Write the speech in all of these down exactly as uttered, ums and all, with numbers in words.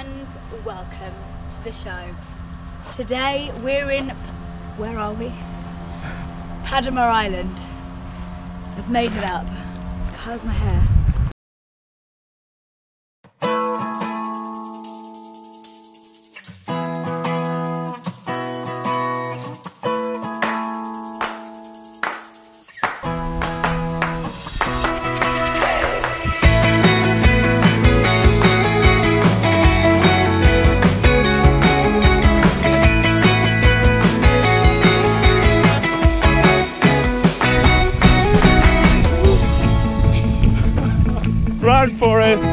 and welcome to the show. Today we're in, where are we? Padamar Island. I've made it up. How's my hair? Run, Forest!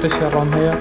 Scottish around here.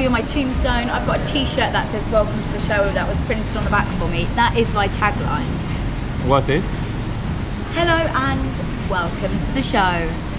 be on my tombstone. I've got a t-shirt that says welcome to the show that was printed on the back for me. That is my tagline. What is? Hello and welcome to the show.